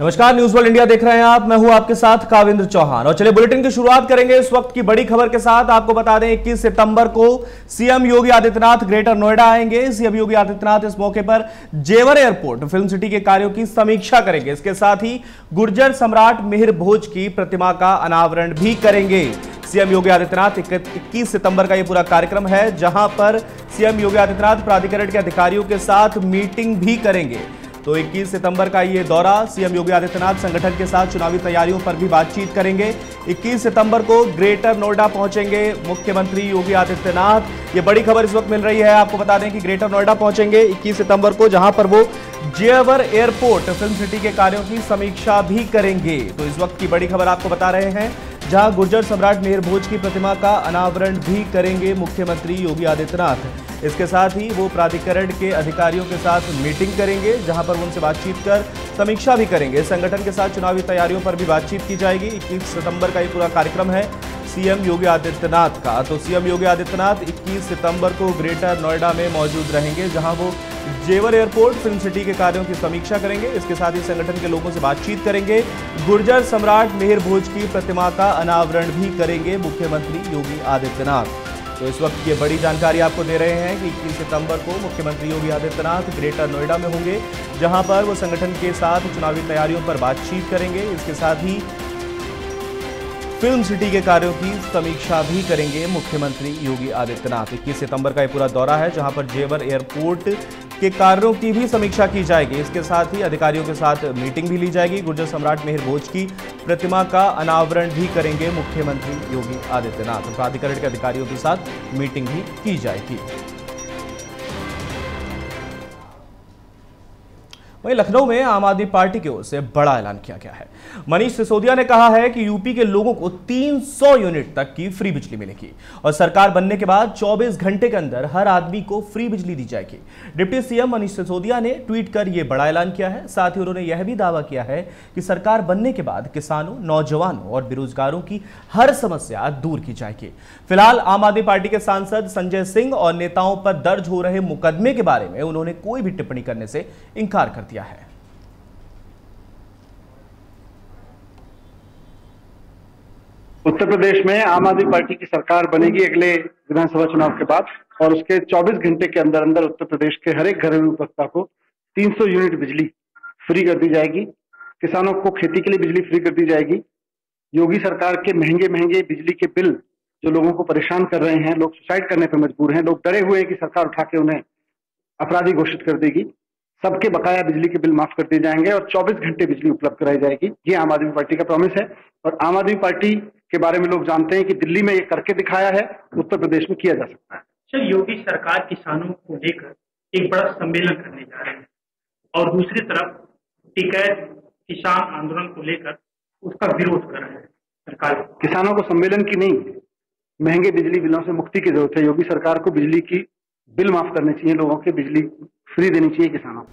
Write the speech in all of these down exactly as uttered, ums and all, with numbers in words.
नमस्कार, news world India देख रहे हैं आप। मैं हूं आपके साथ कावेंद्र चौहान और चलिए बुलेटिन की शुरुआत करेंगे इस वक्त की बड़ी खबर के साथ। आपको बता दें इक्कीस सितंबर को सीएम योगी आदित्यनाथ ग्रेटर नोएडा आएंगे। सीएम योगी आदित्यनाथ इस मौके पर जेवर एयरपोर्ट फिल्म सिटी के कार्यों की समीक्षा करेंगे। इसके साथ ही गुर्जर सम्राट मिहिर भोज की प्रतिमा का अनावरण भी करेंगे। सीएम योगी आदित्यनाथ इक्कीस सितंबर का यह पूरा कार्यक्रम है, जहां पर सीएम योगी आदित्यनाथ प्राधिकरण के अधिकारियों के साथ मीटिंग भी करेंगे। तो इक्कीस सितंबर का ये दौरा सीएम योगी आदित्यनाथ संगठन के साथ चुनावी तैयारियों पर भी बातचीत करेंगे। इक्कीस सितंबर को ग्रेटर नोएडा पहुंचेंगे मुख्यमंत्री योगी आदित्यनाथ। ये बड़ी खबर इस वक्त मिल रही है। आपको बता दें कि ग्रेटर नोएडा पहुंचेंगे इक्कीस सितंबर को, जहां पर वो जेवर एयरपोर्ट फिल्म सिटी के कार्यों की समीक्षा भी करेंगे। तो इस वक्त की बड़ी खबर आपको बता रहे हैं, जहां गुर्जर सम्राट मिहिर भोज की प्रतिमा का अनावरण भी करेंगे मुख्यमंत्री योगी आदित्यनाथ। इसके साथ ही वो प्राधिकरण के अधिकारियों के साथ मीटिंग करेंगे, जहां पर उनसे बातचीत कर समीक्षा भी करेंगे। संगठन के साथ चुनावी तैयारियों पर भी बातचीत की जाएगी। इक्कीस सितंबर का ये पूरा कार्यक्रम है सीएम योगी आदित्यनाथ का। तो सीएम योगी आदित्यनाथ इक्कीस सितंबर को ग्रेटर नोएडा में मौजूद रहेंगे, जहाँ वो जेवर एयरपोर्ट फिल्म सिटी के कार्यों की समीक्षा करेंगे। इसके साथ ही संगठन के लोगों से बातचीत करेंगे। गुर्जर सम्राट मिहिर भोज की प्रतिमा का अनावरण भी करेंगे मुख्यमंत्री योगी आदित्यनाथ। तो इस वक्त ये बड़ी जानकारी आपको दे रहे हैं कि इक्कीस सितंबर को मुख्यमंत्री योगी आदित्यनाथ ग्रेटर नोएडा में होंगे, जहां पर वो संगठन के साथ चुनावी तैयारियों पर बातचीत करेंगे। इसके साथ ही फिल्म सिटी के कार्यों की समीक्षा भी करेंगे मुख्यमंत्री योगी आदित्यनाथ। इक्कीस सितंबर का ये पूरा दौरा है, जहां पर जेवर एयरपोर्ट के कार्यों की भी समीक्षा की जाएगी। इसके साथ ही अधिकारियों के साथ मीटिंग भी ली जाएगी। गुर्जर सम्राट मिहिर भोज की प्रतिमा का अनावरण भी करेंगे मुख्यमंत्री योगी आदित्यनाथ। प्राधिकरण के अधिकारियों के साथ मीटिंग भी की जाएगी। वहीं लखनऊ में आम आदमी पार्टी की ओर से बड़ा ऐलान किया गया है। मनीष सिसोदिया ने कहा है कि यूपी के लोगों को तीन सौ यूनिट तक की फ्री बिजली मिलेगी और सरकार बनने के बाद चौबीस घंटे के अंदर हर आदमी को फ्री बिजली दी जाएगी। डिप्टी सीएम मनीष सिसोदिया ने ट्वीट कर यह बड़ा ऐलान किया है। साथ ही उन्होंने यह भी दावा किया है कि सरकार बनने के बाद किसानों, नौजवानों और बेरोजगारों की हर समस्या दूर की जाएगी। फिलहाल आम आदमी पार्टी के सांसद संजय सिंह और नेताओं पर दर्ज हो रहे मुकदमे के बारे में उन्होंने कोई भी टिप्पणी करने से इंकार कर दिया है। उत्तर प्रदेश में आम आदमी पार्टी की सरकार बनेगी अगले विधानसभा चुनाव के बाद और उसके चौबीस घंटे के अंदर अंदर उत्तर प्रदेश के हर एक घरेलू उपभोक्ता को तीन सौ यूनिट बिजली फ्री कर दी जाएगी। किसानों को खेती के लिए बिजली फ्री कर दी जाएगी। योगी सरकार के महंगे महंगे बिजली के बिल जो लोगों को परेशान कर रहे हैं, लोग सुसाइड करने पर मजबूर हैं, लोग डरे हुए हैं कि सरकार उठा के उन्हें अपराधी घोषित कर देगी। सबके बकाया बिजली के बिल माफ कर दिए जाएंगे और चौबीस घंटे बिजली उपलब्ध कराई जाएगी। ये आम आदमी पार्टी का प्रॉमिस है और आम आदमी पार्टी के बारे में लोग जानते हैं कि दिल्ली में ये करके दिखाया है, उत्तर प्रदेश में किया जा सकता है। सर, योगी सरकार किसानों को लेकर एक बड़ा सम्मेलन करने जा रही है और दूसरी तरफ टिकैत किसान आंदोलन को लेकर उसका विरोध कर रहे हैं। सरकार किसानों को सम्मेलन की नहीं, महंगे बिजली बिलों से मुक्ति की जरूरत है। योगी सरकार को बिजली की बिल माफ करने चाहिए, लोगों के बिजली फ्री देनी चाहिए किसानों को।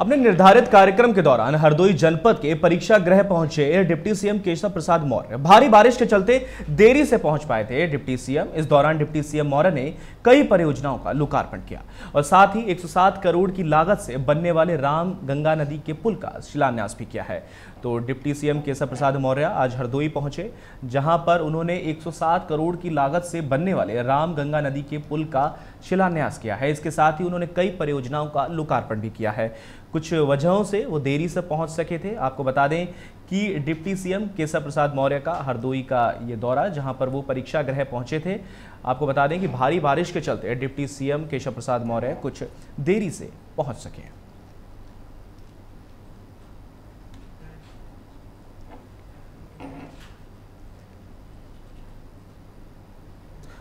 अपने निर्धारित कार्यक्रम के दौरान हरदोई जनपद के परीक्षा गृह पहुंचे डिप्टी सीएम केशव प्रसाद मौर्य। भारी बारिश के चलते देरी से पहुंच पाए थे डिप्टी सीएम। इस दौरान डिप्टी सीएम मौर्य ने कई परियोजनाओं का लोकार्पण किया और साथ ही एक सौ सात करोड़ की लागत से बनने वाले राम गंगा नदी के पुल का शिलान्यास भी किया है। तो डिप्टी सीएम केशव प्रसाद मौर्य आज हरदोई पहुंचे, जहां पर उन्होंने एक सौ सात करोड़ की लागत से बनने वाले राम गंगा नदी के पुल का शिलान्यास किया है। इसके साथ ही उन्होंने कई परियोजनाओं का लोकार्पण भी किया है। कुछ वजहों से वो देरी से पहुंच सके थे। आपको बता दें कि डिप्टी सीएम केशव प्रसाद मौर्य का हरदोई का ये दौरा, जहां पर वो परीक्षा गृह पहुंचे थे। आपको बता दें कि भारी बारिश के चलते डिप्टी सीएम केशव प्रसाद मौर्य कुछ देरी से पहुंच सके।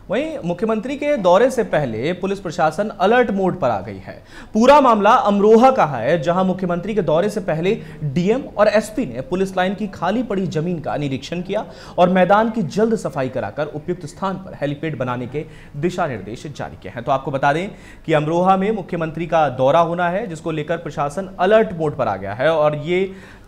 वहीं मुख्यमंत्री के दौरे से पहले पुलिस प्रशासन अलर्ट मोड पर आ गई है। पूरा मामला अमरोहा का है, जहां मुख्यमंत्री के दौरे से पहले डीएम और एसपी ने पुलिस लाइन की खाली पड़ी जमीन का निरीक्षण किया और मैदान की जल्द सफाई कराकर उपयुक्त स्थान पर हेलीपैड बनाने के दिशा निर्देश जारी किए हैं। तो आपको बता दें कि अमरोहा में मुख्यमंत्री का दौरा होना है, जिसको लेकर प्रशासन अलर्ट मोड पर आ गया है और ये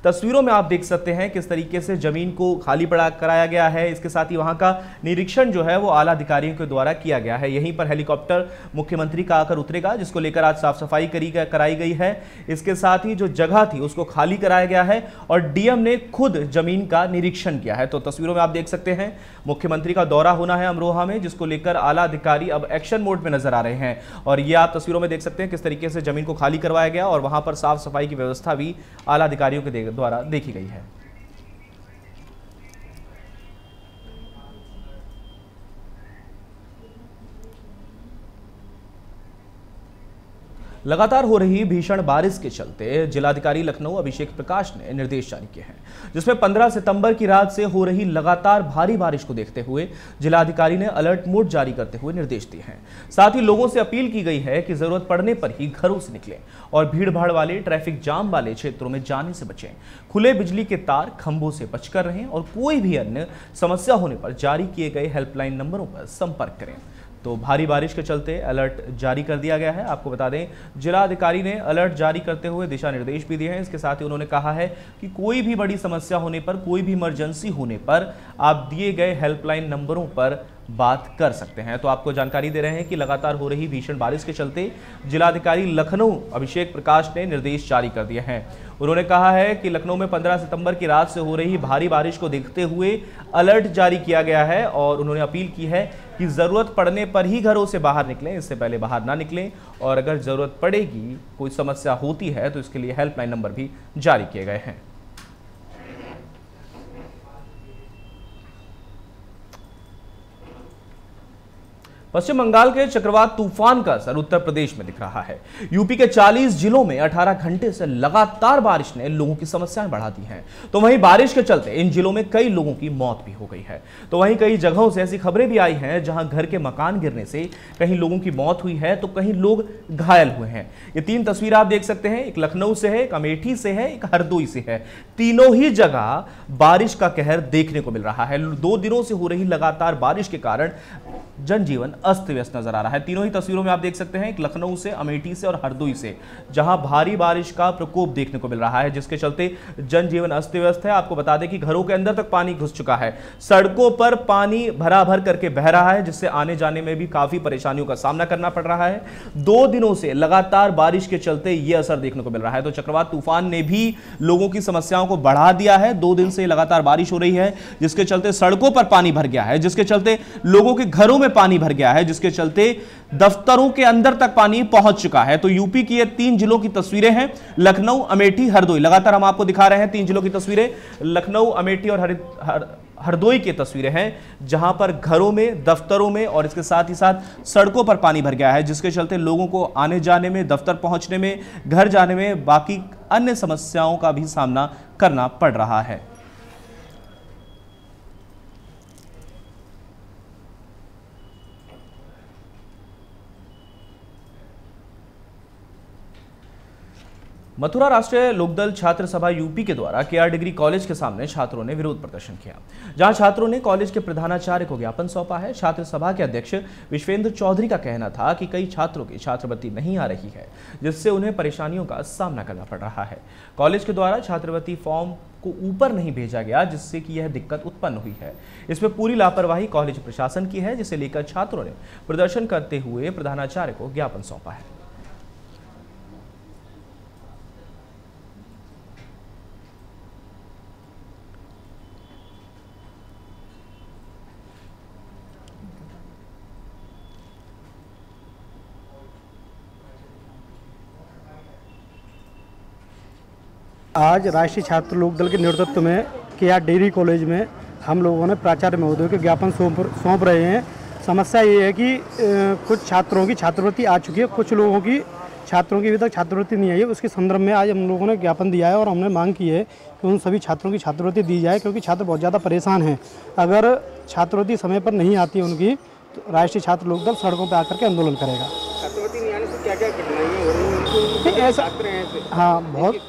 तस्वीरों में आप देख सकते हैं किस तरीके से जमीन को खाली पड़ा कराया गया है। इसके साथ ही वहाँ का निरीक्षण जो है वो आला अधिकारियों के द्वारा किया गया है। यहीं पर हेलीकॉप्टर मुख्यमंत्री का आकर उतरेगा, जिसको लेकर आज साफ सफाई करी कराई गई है। इसके साथ ही जो जगह थी उसको खाली कराया गया है और डीएम ने खुद जमीन का निरीक्षण किया है। तो तस्वीरों में आप देख सकते हैं मुख्यमंत्री का दौरा होना है अमरोहा में, जिसको लेकर आला अधिकारी अब एक्शन मोड में नजर आ रहे हैं। और ये आप तस्वीरों में देख सकते हैं किस तरीके से जमीन को खाली करवाया गया और वहां पर साफ सफाई की व्यवस्था भी आला अधिकारियों के द्वारा देखी गई है। लगातार हो रही भीषण बारिश के चलते जिलाधिकारी लखनऊ अभिषेक प्रकाश ने निर्देश जारी किए हैं, जिसमें पंद्रह सितंबर की रात से हो रही लगातार भारी बारिश को देखते हुए जिलाधिकारी ने अलर्ट मोड जारी करते हुए निर्देश दिए हैं। साथ ही लोगों से अपील की गई है कि जरूरत पड़ने पर ही घरों से निकलें और भीड़ भाड़ वाले ट्रैफिक जाम वाले क्षेत्रों में जाने से बचें। खुले बिजली के तार खंभों से बचकर रहें और कोई भी अन्य समस्या होने पर जारी किए गए हेल्पलाइन नंबरों पर संपर्क करें। तो भारी बारिश के चलते अलर्ट जारी कर दिया गया है। आपको बता दें जिलाधिकारी ने अलर्ट जारी करते हुए दिशा निर्देश भी दिए हैं। इसके साथ ही उन्होंने कहा है कि कोई भी बड़ी समस्या होने पर, कोई भी इमरजेंसी होने पर आप दिए गए हेल्पलाइन नंबरों पर बात कर सकते हैं। तो आपको जानकारी दे रहे हैं कि लगातार हो रही भीषण बारिश के चलते जिलाधिकारी लखनऊ अभिषेक प्रकाश ने निर्देश जारी कर दिए हैं। उन्होंने कहा है कि लखनऊ में पंद्रह सितंबर की रात से हो रही भारी बारिश को देखते हुए अलर्ट जारी किया गया है और उन्होंने अपील की है कि ज़रूरत पड़ने पर ही घरों से बाहर निकलें, इससे पहले बाहर ना निकलें। और अगर ज़रूरत पड़ेगी, कोई समस्या होती है तो इसके लिए हेल्पलाइन नंबर भी जारी किए गए हैं। पश्चिम बंगाल के चक्रवात तूफान का असर उत्तर प्रदेश में दिख रहा है। यूपी के चालीस जिलों में अठारह घंटे से लगातार बारिश ने लोगों की समस्याएं बढ़ा दी हैं। तो वहीं बारिश के चलते इन जिलों में कई लोगों की मौत भी हो गई है। तो वहीं कई जगहों से ऐसी खबरें भी आई हैं जहां घर के मकान गिरने से कहीं लोगों की मौत हुई है तो कहीं लोग घायल हुए हैं। ये तीन तस्वीरें आप देख सकते हैं, एक लखनऊ से है, एक अमेठी से है, एक हरदोई से है। तीनों ही जगह बारिश का कहर देखने को मिल रहा है। दो दिनों से हो रही लगातार बारिश के कारण जनजीवन अस्त व्यस्त नजर आ रहा है। तीनों ही तस्वीरों में आप देख सकते हैं, एक लखनऊ से, अमेठी से और हरदोई से, जहां भारी बारिश का प्रकोप देखने को मिल रहा है, जिसके चलते जनजीवन अस्त व्यस्त है। आपको बता दें कि घरों के अंदर तक पानी घुस चुका है, सड़कों पर पानी भरा भर करके बह रहा है, जिससे आने जाने में भी काफी परेशानियों का सामना करना पड़ रहा है। दो दिनों से लगातार बारिश के चलते यह असर देखने को मिल रहा है। तो चक्रवात तूफान ने भी लोगों की समस्याओं को बढ़ा दिया है। दो दिन से लगातार बारिश हो रही है, जिसके चलते सड़कों पर पानी भर गया है, जिसके चलते लोगों के घरों में पानी भर गया है, जिसके चलते दफ्तरों के अंदर तक पानी पहुंच चुका है। तो यूपी की ये तीन जिलों की तस्वीरें हैं, लखनऊ, अमेठी, हरदोई। लगातार हम आपको दिखा रहे हैं तीन जिलों की तस्वीरें, लखनऊ, अमेठी और हर, हर, हरदोई की तस्वीरें हैं, जहां पर घरों में, दफ्तरों में और इसके साथ ही साथ सड़कों पर पानी भर गया है, जिसके चलते लोगों को आने जाने में, दफ्तर पहुंचने में, घर जाने में, बाकी अन्य समस्याओं का भी सामना करना पड़ रहा है। मथुरा राष्ट्रीय लोकदल छात्र सभा यूपी के द्वारा केआर डिग्री कॉलेज के सामने छात्रों ने विरोध प्रदर्शन किया, जहां छात्रों ने कॉलेज के प्रधानाचार्य को ज्ञापन सौंपा है। छात्र सभा के अध्यक्ष विश्वेंद्र चौधरी का कहना था कि कई छात्रों की छात्रवृत्ति नहीं आ रही है, जिससे उन्हें परेशानियों का सामना करना पड़ रहा है। कॉलेज के द्वारा छात्रवृत्ति फॉर्म को ऊपर नहीं भेजा गया, जिससे कि यह दिक्कत उत्पन्न हुई है। इसमें पूरी लापरवाही कॉलेज प्रशासन की है, जिसे लेकर छात्रों ने प्रदर्शन करते हुए प्रधानाचार्य को ज्ञापन सौंपा है। आज राष्ट्रीय छात्र लोकदल के नेतृत्व में केआर डिग्री कॉलेज में हम लोगों ने प्राचार्य महोदय के ज्ञापन सौंप रहे हैं। समस्या ये है कि कुछ छात्रों की छात्रवृत्ति आ चुकी है, कुछ लोगों की छात्रों की अभी तक छात्रवृत्ति नहीं आई है। उसके संदर्भ में आज हम लोगों ने ज्ञापन दिया है और हमने मांग की है कि उन सभी छात्रों की छात्रवृत्ति दी जाए, क्योंकि छात्र बहुत ज़्यादा परेशान हैं। अगर छात्रवृत्ति समय पर नहीं आती उनकी तो राष्ट्रीय छात्र लोकदल सड़कों पर आकर के आंदोलन करेगा। छात्रवृत्ति नहीं आने से क्या क्या कठिनाइयाँ हो रही हैं? हाँ, बहुत।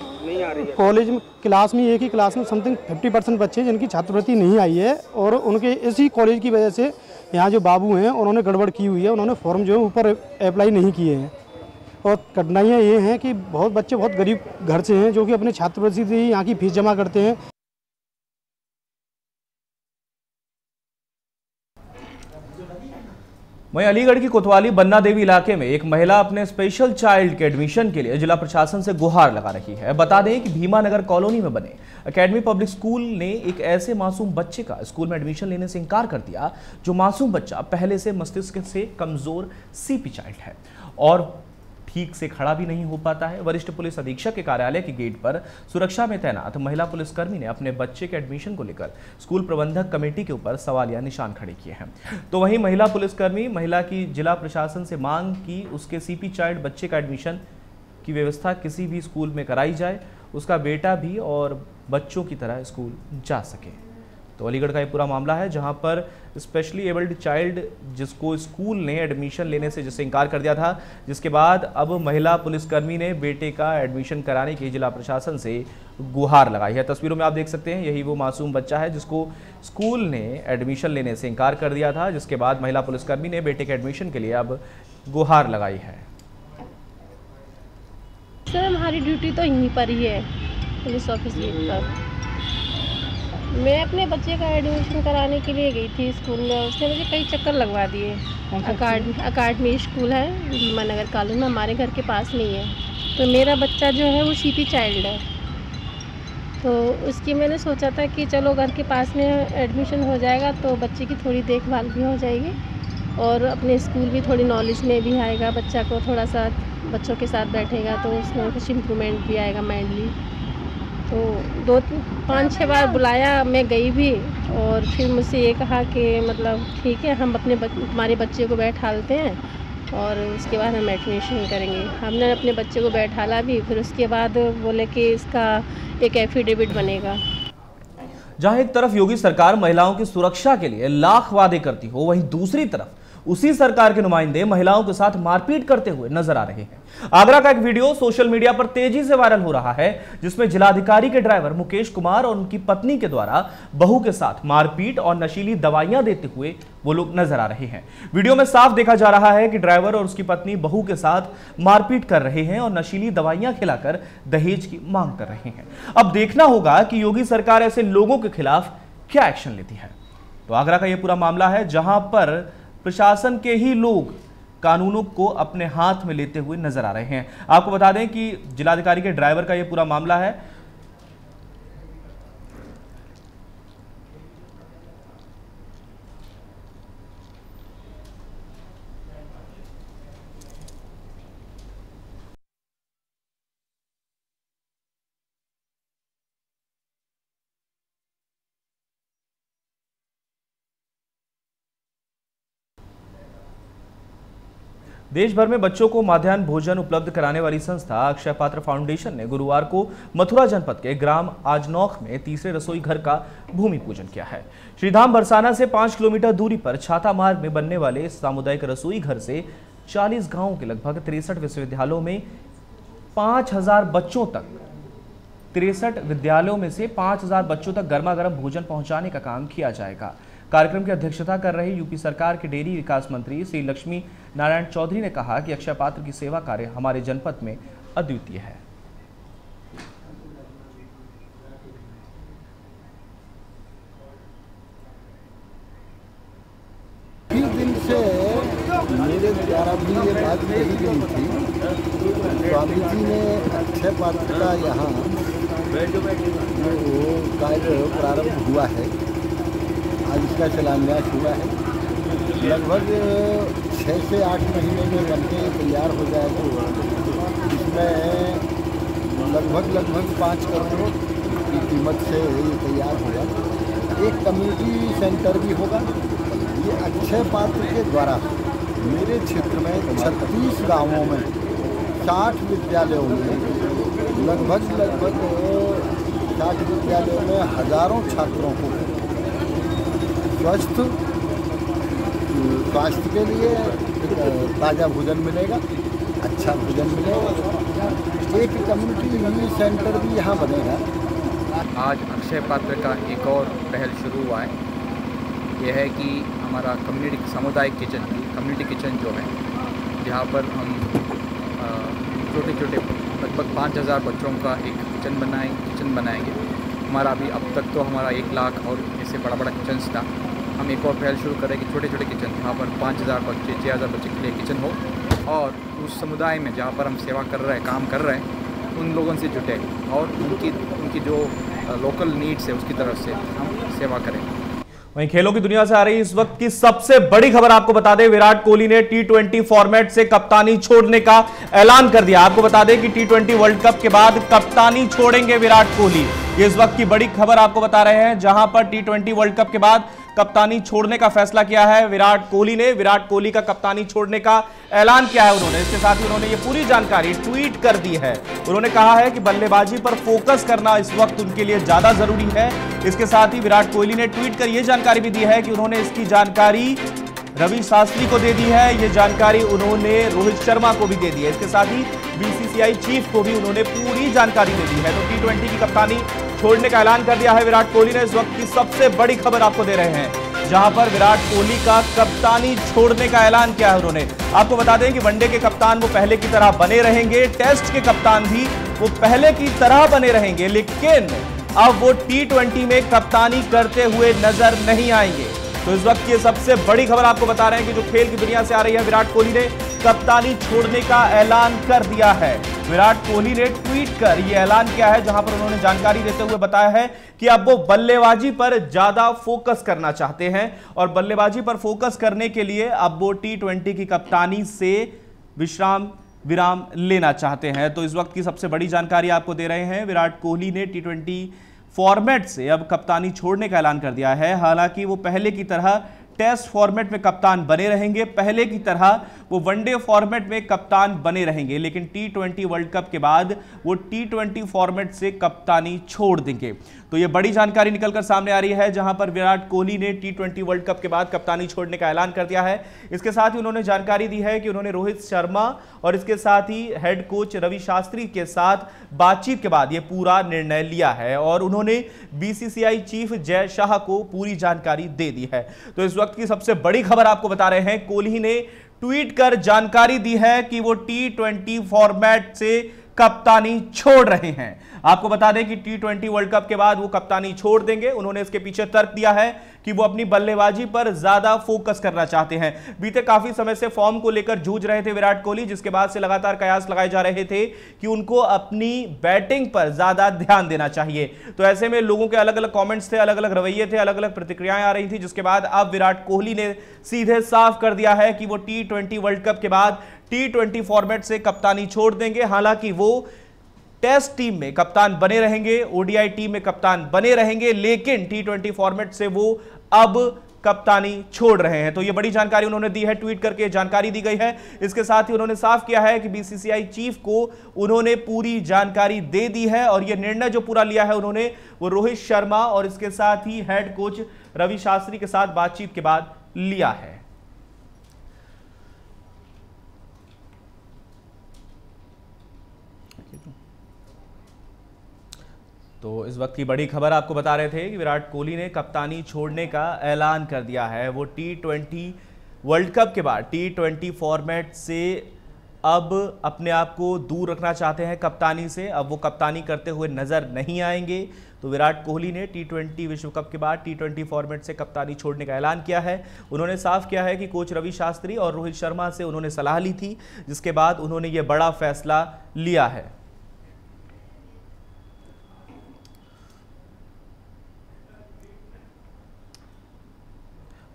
कॉलेज में क्लास में एक ही क्लास में समथिंग पचास परसेंट बच्चे जिनकी छात्रवृत्ति नहीं आई है और उनके इसी कॉलेज की वजह से यहाँ जो बाबू हैं उन्होंने गड़बड़ की हुई है। उन्होंने फॉर्म जो है ऊपर अप्लाई नहीं किए हैं और कठिनाइयाँ ये हैं कि बहुत बच्चे बहुत गरीब घर से हैं जो कि अपने छात्रवृत्ति से ही यहाँ की फीस जमा करते हैं। वहीं अलीगढ़ की कोतवाली बन्ना देवी इलाके में एक महिला अपने स्पेशल चाइल्ड के एडमिशन के लिए जिला प्रशासन से गुहार लगा रही है। बता दें कि भीमानगर कॉलोनी में बने एकेडमी पब्लिक स्कूल ने एक ऐसे मासूम बच्चे का स्कूल में एडमिशन लेने से इंकार कर दिया जो मासूम बच्चा पहले से मस्तिष्क से कमजोर सीपी चाइल्ड है और ठीक से खड़ा भी नहीं हो पाता है। वरिष्ठ पुलिस अधीक्षक के कार्यालय के गेट पर सुरक्षा में तैनात महिला पुलिसकर्मी ने अपने बच्चे के एडमिशन को लेकर स्कूल प्रबंधक कमेटी के ऊपर सवालिया निशान खड़े किए हैं। तो वहीं महिला पुलिसकर्मी महिला की जिला प्रशासन से मांग की उसके सीपी चाइल्ड बच्चे का एडमिशन की व्यवस्था किसी भी स्कूल में कराई जाए, उसका बेटा भी और बच्चों की तरह स्कूल जा सके। तो अलीगढ़ का ये पूरा मामला है जहां पर स्पेशली एबल्ड चाइल्ड जिसको स्कूल ने एडमिशन लेने से जिससे इनकार कर दिया था, जिसके बाद अब महिला पुलिसकर्मी ने बेटे का एडमिशन कराने की जिला प्रशासन से गुहार लगाई है। तस्वीरों में आप देख सकते हैं यही वो मासूम बच्चा है जिसको स्कूल ने एडमिशन लेने से इनकार कर दिया था, जिसके बाद महिला पुलिसकर्मी ने बेटे के एडमिशन के लिए अब गुहार लगाई है। सर हमारी ड्यूटी तो यहीं पर ही है पुलिस ऑफिसर। मैं अपने बच्चे का एडमिशन कराने के लिए गई थी स्कूल में, उसने मुझे कई चक्कर लगवा दिए। अकाडमी अकाडमी स्कूल है भीमानगर कॉलोनी में, हमारे घर के पास नहीं है। तो मेरा बच्चा जो है वो सीपी चाइल्ड है, तो उसकी मैंने सोचा था कि चलो घर के पास में एडमिशन हो जाएगा तो बच्चे की थोड़ी देखभाल भी हो जाएगी और अपने स्कूल भी थोड़ी नॉलेज में भी आएगा, बच्चा को थोड़ा सा बच्चों के साथ बैठेगा तो उसमें कुछ इम्प्रूवमेंट भी आएगा माइंडली। तो दो पाँच छः बार बुलाया, मैं गई भी और फिर मुझसे ये कहा कि मतलब ठीक है हम अपने बच, हमारे बच्चे को बैठालते हैं और उसके बाद हम एडमिशन करेंगे। हमने अपने बच्चे को बैठाला भी, फिर उसके बाद बोले कि इसका एक एफिडेविट बनेगा। जहां एक तरफ योगी सरकार महिलाओं की सुरक्षा के लिए लाख वादे करती हो, वहीं दूसरी तरफ उसी सरकार के नुमाइंदे महिलाओं के साथ मारपीट करते हुए नजर आ रहे हैं। आगरा का एक वीडियो सोशल मीडिया पर तेजी से वायरल हो रहा है जिसमें जिलाधिकारी के ड्राइवर मुकेश कुमार और उनकी पत्नी के द्वारा बहू के साथ मारपीट और नशीली दवाइयां देते हुए वो लोग नजर आ रहे हैं। वीडियो में साफ देखा जा रहा है कि ड्राइवर और उसकी पत्नी बहू के साथ मारपीट कर रहे हैं और नशीली दवाइयां खिलाकर दहेज की मांग कर रहे हैं। अब देखना होगा कि योगी सरकार ऐसे लोगों के खिलाफ क्या एक्शन लेती है। तो आगरा का यह पूरा मामला है जहां पर प्रशासन के ही लोग कानूनों को अपने हाथ में लेते हुए नजर आ रहे हैं। आपको बता दें कि जिलाधिकारी के ड्राइवर का यह पूरा मामला है। देश भर में बच्चों को माध्यान्ह भोजन उपलब्ध कराने वाली संस्था अक्षय पात्र फाउंडेशन ने गुरुवार को मथुरा जनपद के ग्राम आजनौख में तीसरे रसोई घर का भूमि पूजन किया है। श्रीधाम बरसाना से पाँच किलोमीटर दूरी पर छाता मार्ग में बनने वाले सामुदायिक रसोई घर से चालीस गांवों के लगभग तिरसठ विश्वविद्यालयों में पाँच हजार बच्चों तक तिरसठ विद्यालयों में से पाँच हजार बच्चों तक गर्मा गर्म भोजन पहुँचाने का काम किया जाएगा। कार्यक्रम की अध्यक्षता कर रहे यूपी सरकार के डेयरी विकास मंत्री श्री लक्ष्मी नारायण चौधरी ने कहा कि अक्षय पात्र की सेवा कार्य हमारे जनपद में अद्वितीय है। इस दिन से मेरे द्वारा भी ये बात कही गई थी, स्वामी जी ने अक्षय पात्र का यहाँ कार्य प्रारंभ हुआ है, इसका शिलान्यास हुआ है। लगभग छः से आठ महीने में बनते तैयार हो जाएगा। इसमें लगभग लगभग पाँच करोड़ की कीमत से ये तैयार होगा। एक कम्युनिटी सेंटर भी होगा। ये अक्षय पात्र के द्वारा मेरे क्षेत्र में छत्तीस गांवों में साठ विद्यालयों में लगभग लगभग साठ विद्यालयों में हज़ारों छात्रों को स्वस्थ स्वास्थ्य के लिए ताज़ा भोजन मिलेगा, अच्छा भोजन मिलेगा। एक कम्युनिटी सेंटर भी यहाँ बनेगा। आज अक्षय पात्र का एक और पहल शुरू हुआ है। यह है कि हमारा कम्युनिटी सामुदायिक किचन कम्युनिटी किचन जो है जहाँ पर हम छोटे छोटे लगभग पाँच हज़ार बच्चों का एक किचन बनाए किचन बनाएंगे। हमारा अभी अब तक तो हमारा एक लाख और ऐसे बड़ा बड़ा किचन्स था। हम एक और पहल शुरू करेंगे छोटे छोटे किचन, जहाँ पर पाँच हज़ार बच्चे छः हज़ार बच्चे के लिए किचन हो, और उस समुदाय में जहाँ पर हम सेवा कर रहे हैं, काम कर रहे हैं, उन लोगों से जुटे और उनकी उनकी जो लोकल नीड्स है उसकी तरफ से हम सेवा करें। वहीं खेलों की दुनिया से आ रही इस वक्त की सबसे बड़ी खबर आपको बता दें, विराट कोहली ने टी ट्वेंटी फॉर्मेट से कप्तानी छोड़ने का ऐलान कर दिया। आपको बता दें कि टी ट्वेंटी वर्ल्ड कप के बाद कप्तानी छोड़ेंगे विराट कोहली, ये इस वक्त की बड़ी खबर आपको बता रहे हैं, जहां पर टी ट्वेंटी वर्ल्ड कप के बाद कप्तानी छोड़ने का फैसला किया है विराट कोहली ने। विराट कोहली का कप्तानी छोड़ने का ऐलान किया है उन्होंने। इसके साथ ही उन्होंने ये पूरी जानकारी ट्वीट कर दी है। उन्होंने कहा है कि बल्लेबाजी पर फोकस करना इस वक्त उनके लिए ज्यादा जरूरी है। इसके साथ ही विराट कोहली ने ट्वीट कर यह जानकारी भी दी है कि उन्होंने इसकी जानकारी रवि शास्त्री को दे दी है, ये जानकारी उन्होंने रोहित शर्मा को भी दे दी है, इसके साथ ही बीसीसीआई चीफ को भी उन्होंने पूरी जानकारी दे दी है। तो टी ट्वेंटी की कप्तानी छोड़ने का ऐलान कर दिया है विराट कोहली ने। इस वक्त की सबसे बड़ी खबर आपको दे रहे हैं, जहां पर विराट कोहली का कप्तानी छोड़ने का ऐलान किया है उन्होंने। आपको बता दें कि वनडे के कप्तान वो पहले की तरह बने रहेंगे, टेस्ट के कप्तान भी वो पहले की तरह बने रहेंगे, लेकिन अब वो टी ट्वेंटी में कप्तानी करते हुए नजर नहीं आएंगे। तो इस वक्त ये सबसे बड़ी खबर आपको बता रहे हैं कि जो खेल की दुनिया से आ रही है, विराट कोहली ने कप्तानी छोड़ने का ऐलान कर दिया है। विराट कोहली ने ट्वीट कर ये ऐलान किया है, जहां पर उन्होंने जानकारी देते हुए बताया है कि अब वो बल्लेबाजी पर ज्यादा फोकस करना चाहते हैं, और बल्लेबाजी पर फोकस करने के लिए अब वो टी ट्वेंटी की कप्तानी से विश्राम विराम लेना चाहते हैं। तो इस वक्त की सबसे बड़ी जानकारी आपको दे रहे हैं, विराट कोहली ने टी ट्वेंटी फॉर्मेट से अब कप्तानी छोड़ने का ऐलान कर दिया है। हालांकि वो पहले की तरह टेस्ट फॉर्मेट में कप्तान बने रहेंगे, पहले की तरह वो वनडे फॉर्मेट में कप्तान बने रहेंगे, लेकिन टी ट्वेंटी वर्ल्ड कप के बाद वो टी ट्वेंटी फॉर्मेट से कप्तानी छोड़ देंगे। तो ये बड़ी जानकारी निकलकर सामने आ रही है, जहां पर विराट कोहली ने टी ट्वेंटी वर्ल्ड कप के बाद कप्तानी छोड़ने का ऐलान कर दिया है। इसके साथ ही उन्होंने जानकारी दी है कि उन्होंने रोहित शर्मा और इसके साथ ही हेड कोच रवि शास्त्री के साथ बातचीत के बाद ये पूरा निर्णय लिया है, और उन्होंने बीसीसीआई चीफ जय शाह को पूरी जानकारी दे दी है। तो इस वक्त की सबसे बड़ी खबर आपको बता रहे हैं, कोहली ने ट्वीट कर जानकारी दी है कि वो टी ट्वेंटी फॉर्मेट से कप्तानी छोड़ रहे हैं। आपको बता दें कि टी ट्वेंटी वर्ल्ड कप के बाद वो कप्तानी छोड़ देंगे। उन्होंने इसके पीछे तर्क दिया है कि वो अपनी बल्लेबाजी पर ज्यादा फोकस करना चाहते हैं। बीते काफी समय से फॉर्म को लेकर जूझ रहे थे विराट कोहली, जिसके बाद से लगातार कयास लगाए जा रहे थे कि उनको अपनी बैटिंग पर ज्यादा ध्यान देना चाहिए। तो ऐसे में लोगों के अलग अलग कॉमेंट्स थे, अलग अलग रवैये थे, अलग अलग प्रतिक्रियाएं आ रही थी, जिसके बाद अब विराट कोहली ने सीधे साफ कर दिया है कि वो टी ट्वेंटी वर्ल्ड कप के बाद टी ट्वेंटी फॉर्मेट से कप्तानी छोड़ देंगे। हालांकि वो टेस्ट टीम में कप्तान बने रहेंगे, ओडीआई टीम में कप्तान बने रहेंगे, लेकिन टी ट्वेंटी फॉर्मेट से वो अब कप्तानी छोड़ रहे हैं। तो ये बड़ी जानकारी उन्होंने दी है, ट्वीट करके जानकारी दी गई है। इसके साथ ही उन्होंने साफ किया है कि बीसीसीआई चीफ को उन्होंने पूरी जानकारी दे दी है, और ये निर्णय जो पूरा लिया है उन्होंने वो रोहित शर्मा और इसके साथ ही हेड कोच रवि शास्त्री के साथ बातचीत के बाद लिया है। तो इस वक्त की बड़ी खबर आपको बता रहे थे कि विराट कोहली ने कप्तानी छोड़ने का ऐलान कर दिया है। वो टी ट्वेंटी वर्ल्ड कप के बाद टी ट्वेंटी फॉर्मेट से अब अपने आप को दूर रखना चाहते हैं कप्तानी से, अब वो कप्तानी करते हुए नजर नहीं आएंगे। तो विराट कोहली ने टी ट्वेंटी विश्व कप के बाद टी ट्वेंटी फॉर्मेट से कप्तानी छोड़ने का ऐलान किया है। उन्होंने साफ किया है कि कोच रवि शास्त्री और रोहित शर्मा से उन्होंने सलाह ली थी, जिसके बाद उन्होंने ये बड़ा फैसला लिया है।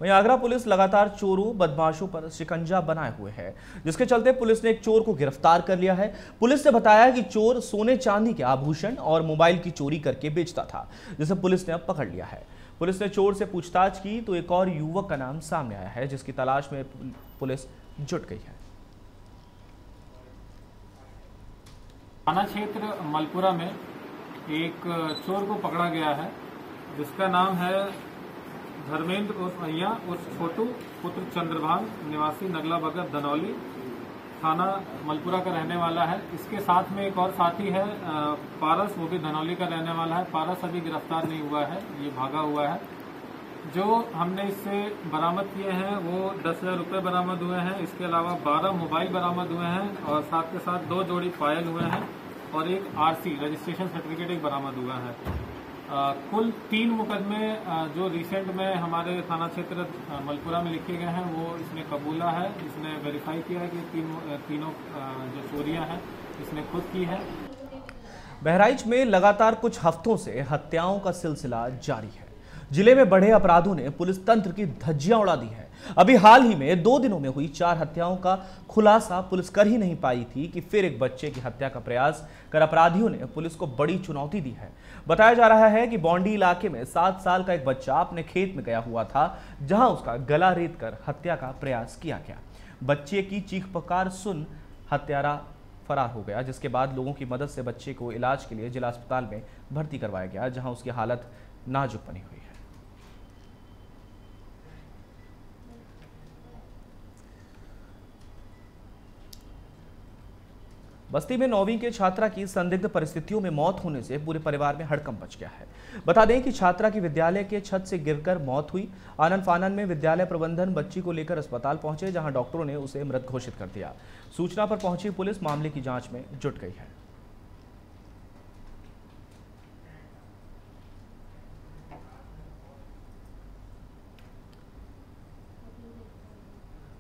वहीं आगरा पुलिस लगातार चोरों बदमाशों पर शिकंजा बनाए हुए है, जिसके चलते पुलिस ने एक चोर को गिरफ्तार कर लिया है। पुलिस ने बताया कि चोर सोने चांदी के आभूषण और मोबाइल की चोरी करके बेचता था, जिसे पुलिस ने अब पकड़ लिया है। पुलिस ने चोर से पूछताछ की तो एक और युवक का नाम सामने आया है, जिसकी तलाश में पुलिस जुट गई है। थाना क्षेत्र मलपुरा में एक चोर को पकड़ा गया है, जिसका नाम है धर्मेंद्र उर्फ भैया उर्फ छोटू पुत्र चंद्रभान, निवासी नगला बगर धनौली, थाना मलपुरा का रहने वाला है। इसके साथ में एक और साथी है पारस, वो भी धनौली का रहने वाला है। पारस अभी गिरफ्तार नहीं हुआ है, ये भागा हुआ है। जो हमने इससे बरामद किए हैं वो दस हजार रुपये बरामद हुए हैं। इसके अलावा बारह मोबाइल बरामद हुए हैं और साथ के साथ दो जोड़ी पायल हुए हैं और एक आरसी रजिस्ट्रेशन सर्टिफिकेट एक बरामद हुआ है। आ, कुल तीन मुकदमे जो रिसेंट में हमारे थाना क्षेत्र मलपुरा में लिखे गए हैं वो इसने कबूला है, इसने वेरीफाई किया है कि तीन तीनों जो चोरियाँ हैं इसने खुद की है। बहराइच में लगातार कुछ हफ्तों से हत्याओं का सिलसिला जारी है। जिले में बढ़े अपराधों ने पुलिस तंत्र की धज्जियां उड़ा दी है। अभी हाल ही में दो दिनों में हुई चार हत्याओं का खुलासा पुलिस कर ही नहीं पाई थी कि फिर एक बच्चे की हत्या का प्रयास कर अपराधियों ने पुलिस को बड़ी चुनौती दी है। बताया जा रहा है कि बॉन्डी इलाके में सात साल का एक बच्चा अपने खेत में गया हुआ था, जहां उसका गला रेत कर हत्या का प्रयास किया गया। बच्चे की चीख पुकार सुन हत्यारा फरार हो गया, जिसके बाद लोगों की मदद से बच्चे को इलाज के लिए जिला अस्पताल में भर्ती करवाया गया, जहाँ उसकी हालत नाजुक बनी हुई है। बस्ती में नौवीं के छात्रा की संदिग्ध परिस्थितियों में मौत होने से पूरे परिवार में हड़कंप मच गया है। बता दें कि छात्रा की विद्यालय के छत से गिरकर मौत हुई। आनन फानन में विद्यालय प्रबंधन बच्ची को लेकर अस्पताल पहुंचे, जहां डॉक्टरों ने उसे मृत घोषित कर दिया। सूचना पर पहुंची पुलिस मामले की जांच में जुट गई है।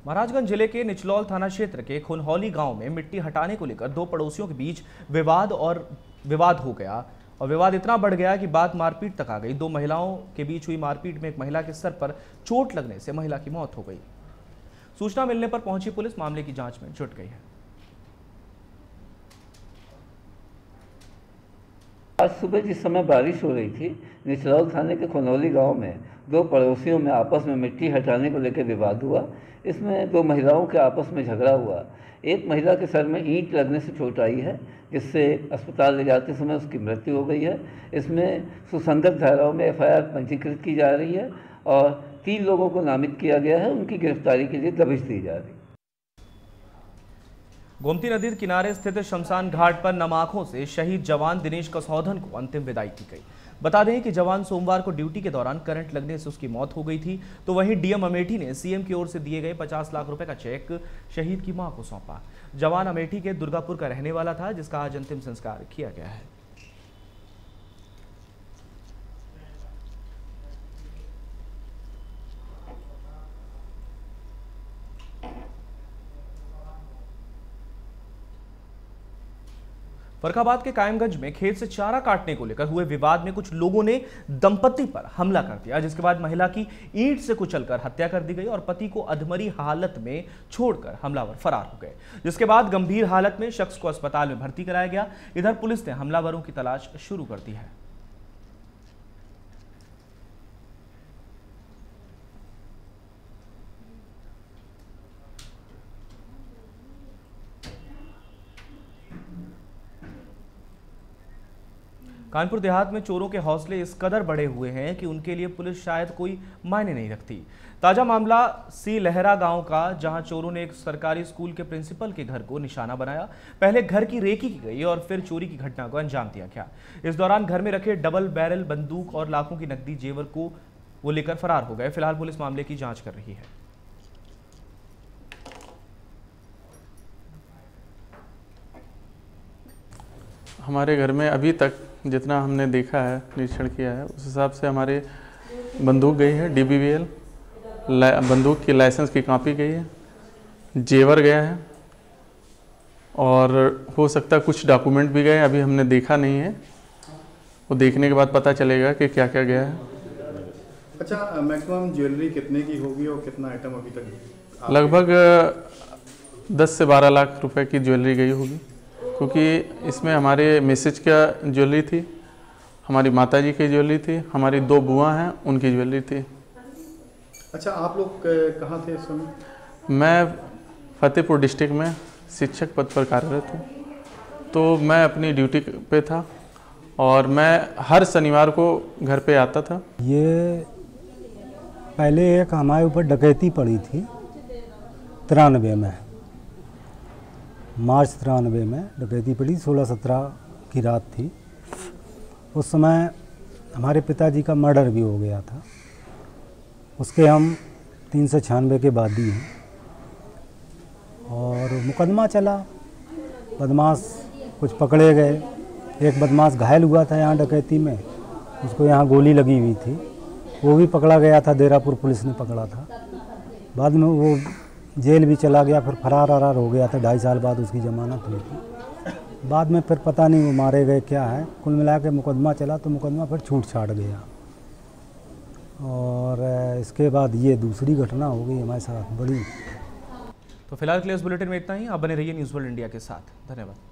महाराजगंज जिले के निचलौल थाना क्षेत्र के खुनहौली गांव में मिट्टी हटाने को लेकर दो पड़ोसियों के बीच विवाद और विवाद हो गया और विवाद इतना बढ़ गया कि बात मारपीट तक आ गई। दो महिलाओं के बीच हुई मारपीट में एक महिला के सर पर चोट लगने से महिला की मौत हो गई। सूचना मिलने पर पहुंची पुलिस मामले की जांच में जुट गई है। आज सुबह जिस समय बारिश हो रही थी, निचलौल थाने के खुनहौली गाँव में दो पड़ोसियों में आपस में मिट्टी हटाने को लेकर विवाद हुआ। इसमें दो महिलाओं के आपस में झगड़ा हुआ। एक महिला के सर में ईंट लगने से चोट आई है, जिससे अस्पताल ले जाते समय उसकी मृत्यु हो गई है। इसमें सुसंगत धाराओं में एफ आई आर पंजीकृत की जा रही है और तीन लोगों को नामित किया गया है। उनकी गिरफ्तारी के लिए दबिश दी जा रही है। गोमती नदी के किनारे स्थित शमशान घाट पर नम आंखों से शहीद जवान दिनेश कसौधन को अंतिम विदाई दी गई। बता दें कि जवान सोमवार को ड्यूटी के दौरान करंट लगने से उसकी मौत हो गई थी। तो वहीं डीएम अमेठी ने सीएम की ओर से दिए गए पचास लाख रुपए का चेक शहीद की मां को सौंपा। जवान अमेठी के दुर्गापुर का रहने वाला था, जिसका आज अंतिम संस्कार किया गया है। फरखाबाद के कायमगंज में खेत से चारा काटने को लेकर हुए विवाद में कुछ लोगों ने दंपति पर हमला कर दिया, जिसके बाद महिला की ईंट से कुचलकर हत्या कर दी गई और पति को अधमरी हालत में छोड़कर हमलावर फरार हो गए, जिसके बाद गंभीर हालत में शख्स को अस्पताल में भर्ती कराया गया। इधर पुलिस ने हमलावरों की तलाश शुरू कर दी है। कानपुर देहात में चोरों के हौसले इस कदर बढ़े हुए हैं कि उनके लिए पुलिस शायद कोई मायने नहीं रखती। ताजा मामला सी लहरा गांव का, जहां चोरों ने एक सरकारी स्कूल के प्रिंसिपल के घर को निशाना बनाया। पहले घर की रेकी की गई और फिर चोरी की घटना को अंजाम दिया गया। इस दौरान घर में रखे डबल बैरल बंदूक और लाखों की नकदी जेवर को वो लेकर फरार हो गए। फिलहाल पुलिस मामले की जाँच कर रही है। हमारे घर में अभी तक जितना हमने देखा है, निरीक्षण किया है, उस हिसाब से हमारे बंदूक गई है, डी बी बी एल बंदूक की लाइसेंस की कॉपी गई है, जेवर गया है और हो सकता कुछ डॉक्यूमेंट भी गए। अभी हमने देखा नहीं है, वो देखने के बाद पता चलेगा कि क्या क्या गया है। अच्छा, मैक्सिमम ज्वेलरी कितने की होगी और कितना आइटम अभी तक? लगभग दस से बारह लाख रुपए की ज्वेलरी गई होगी, क्योंकि इसमें हमारे मिसेज का ज्वेलरी थी, हमारी माताजी की ज्वेलरी थी, हमारी दो बुआ हैं उनकी ज्वेलरी थी। अच्छा, आप लोग कहाँ थे इस समय? मैं फतेहपुर डिस्ट्रिक्ट में शिक्षक पद पर कार्यरत हूँ, तो मैं अपनी ड्यूटी पे था और मैं हर शनिवार को घर पे आता था। ये पहले एक हमारे ऊपर डकैती पड़ी थी तिरानवे में, मार्च तिरानवे में डकैती पड़ी, सोलह सत्रह की रात थी। उस समय हमारे पिताजी का मर्डर भी हो गया था उसके हम तीन सौ छियानवे के बादी हैं और मुकदमा चला। बदमाश कुछ पकड़े गए, एक बदमाश घायल हुआ था यहाँ डकैती में, उसको यहाँ गोली लगी हुई थी, वो भी पकड़ा गया था, देरापुर पुलिस ने पकड़ा था। बाद में वो जेल भी चला गया, फिर फरार अरार हो गया था, ढाई साल बाद उसकी जमानत हुई थी। बाद में फिर पता नहीं वो मारे गए क्या है। कुल मिला के मुकदमा चला तो मुकदमा फिर छूट छाट गया और इसके बाद ये दूसरी घटना हो गई हमारे साथ बड़ी। तो फिलहाल के लिए इस बुलेटिन में इतना ही। आप बने रहिए न्यूज़ वर्ल्ड इंडिया के साथ। धन्यवाद।